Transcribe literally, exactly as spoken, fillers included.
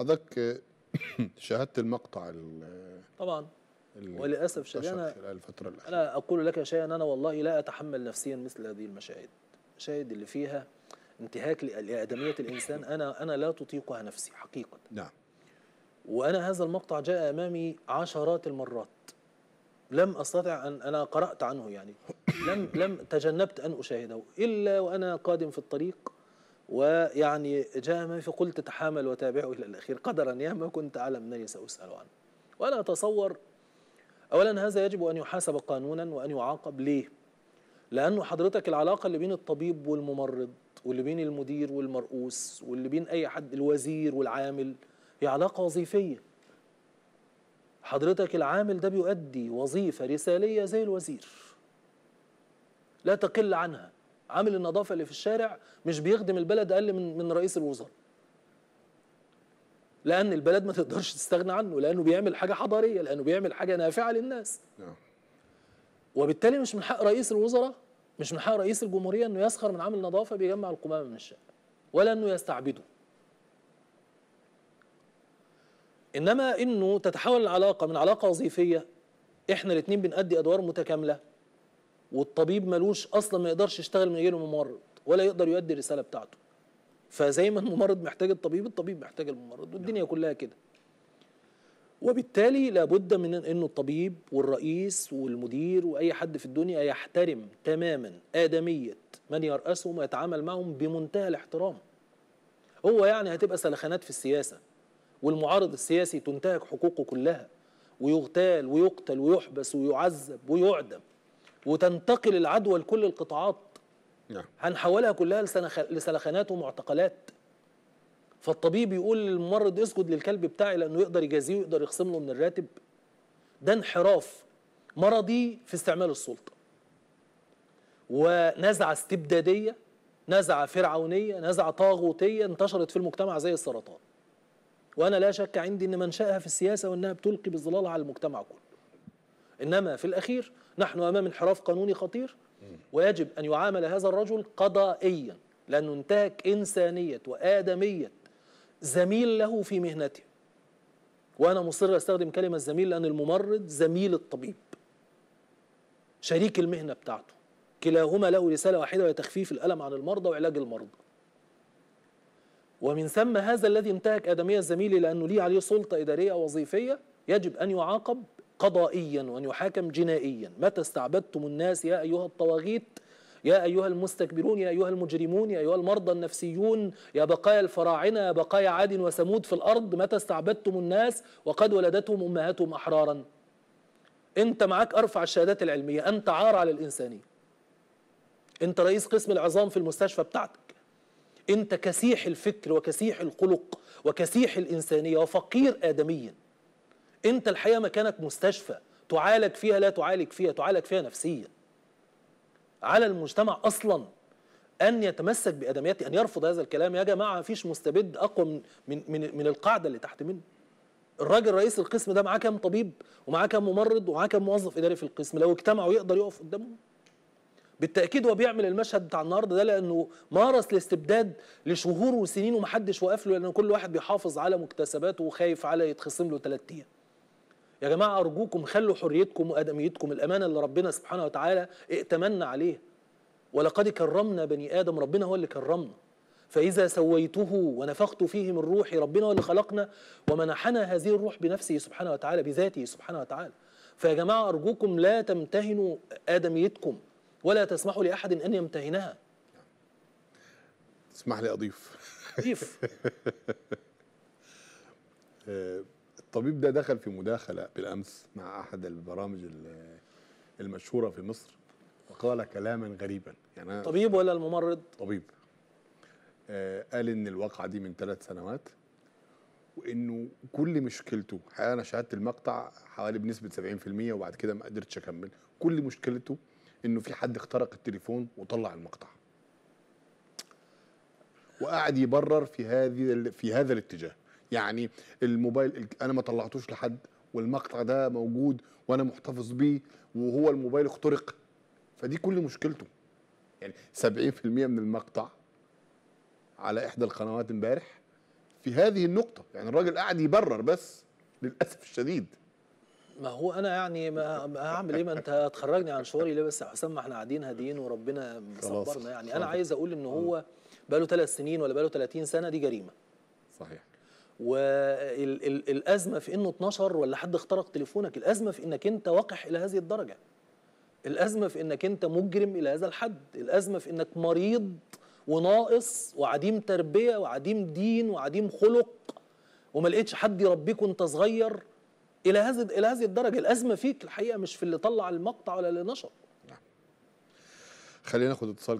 حضرتك شاهدت المقطع طبعا وللاسف الشديد انا الفتره الاخيره انا اقول لك شيئا، انا والله لا اتحمل نفسيا مثل هذه المشاهد، المشاهد اللي فيها انتهاك لآدمية الانسان انا انا لا تطيقها نفسي حقيقه. نعم. وانا هذا المقطع جاء امامي عشرات المرات، لم استطع ان انا قرات عنه يعني لم لم تجنبت ان اشاهده الا وانا قادم في الطريق، ويعني جاء ما فقلت اتحامل وتابعه الى الاخير قدرا ياما كنت اعلم انني ساسال عنه. وانا اتصور اولا هذا يجب ان يحاسب قانونا وان يعاقب. ليه؟ لانه حضرتك العلاقه اللي بين الطبيب والممرض واللي بين المدير والمرؤوس واللي بين اي حد الوزير والعامل هي علاقه وظيفيه. حضرتك العامل ده بيؤدي وظيفه رساليه زي الوزير لا تقل عنها. عامل النظافه اللي في الشارع مش بيخدم البلد اقل من من رئيس الوزراء، لان البلد ما تقدرش تستغنى عنه، لانه بيعمل حاجه حضاريه، لانه بيعمل حاجه نافعه للناس. وبالتالي مش من حق رئيس الوزراء، مش من حق رئيس الجمهوريه انه يسخر من عامل النظافه بيجمع القمامه من الشقه، ولا انه يستعبده. انما انه تتحول العلاقه من علاقه وظيفيه احنا الاثنين بنأدي ادوار متكامله، والطبيب ملوش اصلا ما يقدرش يشتغل من غير ممرض ولا يقدر يؤدي الرساله بتاعته. فزي ما الممرض محتاج الطبيب، الطبيب محتاج الممرض، والدنيا كلها كده. وبالتالي لابد من انه الطبيب والرئيس والمدير واي حد في الدنيا يحترم تماما آدمية من يرأسهم ويتعامل معهم بمنتهى الاحترام. هو يعني هتبقى سلخانات في السياسه، والمعارض السياسي تنتهك حقوقه كلها ويغتال ويقتل ويحبس ويعذب ويعدم، وتنتقل العدوى لكل القطاعات. نعم. هنحولها كلها لسلخانات ومعتقلات. فالطبيب يقول للممرض اسجد للكلب بتاعي لانه يقدر يجازيه ويقدر يخصم له من الراتب. ده انحراف مرضي في استعمال السلطه، ونزعه استبداديه، نزعه فرعونيه، نزعه طاغوتيه انتشرت في المجتمع زي السرطان. وانا لا شك عندي ان منشأها في السياسه وانها بتلقي بالظلال على المجتمع كله. انما في الاخير نحن امام انحراف قانوني خطير، ويجب ان يعامل هذا الرجل قضائيا، لانه انتهك انسانيه وادميه زميل له في مهنته. وانا مصر استخدم كلمه زميل، لان الممرض زميل الطبيب، شريك المهنه بتاعته، كلاهما له رساله واحده وهي تخفيف الالم عن المرضى وعلاج المرضى. ومن ثم هذا الذي انتهك آدمية زميلي لأنه ليه عليه سلطة إدارية وظيفية يجب أن يعاقب قضائيا وأن يحاكم جنائيا. متى استعبدتم الناس يا أيها الطواغيت، يا أيها المستكبرون، يا أيها المجرمون، يا أيها المرضى النفسيون، يا بقايا الفراعنة، يا بقايا عاد وثمود في الأرض، متى استعبدتم الناس وقد ولدتهم أمهاتهم أحرارا. أنت معاك أرفع الشهادات العلمية، أنت عار على الإنسانية، أنت رئيس قسم العظام في المستشفى بتاعتك، أنت كسيح الفكر وكسيح الخلق وكسيح الإنسانية وفقير آدميا. أنت الحقيقة مكانك مستشفى تعالج فيها، لا تعالج فيها، تعالج فيها نفسيا. على المجتمع أصلا أن يتمسك بآدميته، أن يرفض هذا الكلام. يا جماعة مفيش مستبد أقوى من من من, من القاعدة اللي تحت منه. الراجل رئيس القسم ده معاه كام طبيب ومعاه كام ممرض ومعاه كام موظف إداري في القسم؟ لو اجتمعوا يقدر يقف قدامهم؟ بالتأكيد هو بيعمل المشهد بتاع النهارده ده لأنه مارس الاستبداد لشهور وسنين ومحدش واقف له، لأن كل واحد بيحافظ على مكتسباته وخايف على يتخصم له ثلاث أيام. يا جماعة أرجوكم خلوا حريتكم وآدميتكم، الأمانة اللي ربنا سبحانه وتعالى ائتمنا عليها. ولقد كرمنا بني آدم، ربنا هو اللي كرمنا. فإذا سويته ونفخت فيه من روحي، ربنا هو اللي خلقنا ومنحنا هذه الروح بنفسه سبحانه وتعالى، بذاته سبحانه وتعالى. فيا جماعة أرجوكم لا تمتهنوا آدميتكم ولا تسمحوا لأحد أن يمتهنها. تسمح لي أضيف أضيف الطبيب ده دخل في مداخلة بالأمس مع أحد البرامج المشهورة في مصر وقال كلاما غريبا. يعني طبيب ولا الممرض؟ طبيب. قال إن الواقعة دي من ثلاث سنوات، وإنه كل مشكلته، حقيقة أنا شاهدت المقطع حوالي بنسبة سبعين في المية وبعد كده ما قدرتش أكمل، كل مشكلته انه في حد اخترق التليفون وطلع المقطع، وقعد يبرر في هذه في هذا الاتجاه. يعني الموبايل انا ما طلعتوش لحد، والمقطع ده موجود وانا محتفظ بيه، وهو الموبايل اخترق. فدي كل مشكلته. يعني سبعين في المية من المقطع على احدى القنوات امبارح، في هذه النقطة. يعني الراجل قاعد يبرر بس للأسف الشديد. ما هو أنا يعني ما أعمل إيه، ما أنت هتخرجني عن شعوري ليه بس يا حسام؟ ما إحنا قاعدين هاديين وربنا مصبرنا. يعني أنا عايز أقول إن هو بقاله ثلاث سنين ولا بقاله ثلاثين سنة، دي جريمة. صحيح. والأزمة في إنه اتناشر ولا حد اخترق تليفونك، الأزمة في إنك أنت وقح إلى هذه الدرجة، الأزمة في إنك أنت مجرم إلى هذا الحد، الأزمة في إنك مريض وناقص وعديم تربية وعديم دين وعديم خلق وما لقيتش حد يربيك وأنت صغير إلى هذه إلى هذه الدرجة. الأزمة فيك الحقيقة، مش في اللي طلع المقطع ولا اللي نشر. خلينا ناخد اتصال.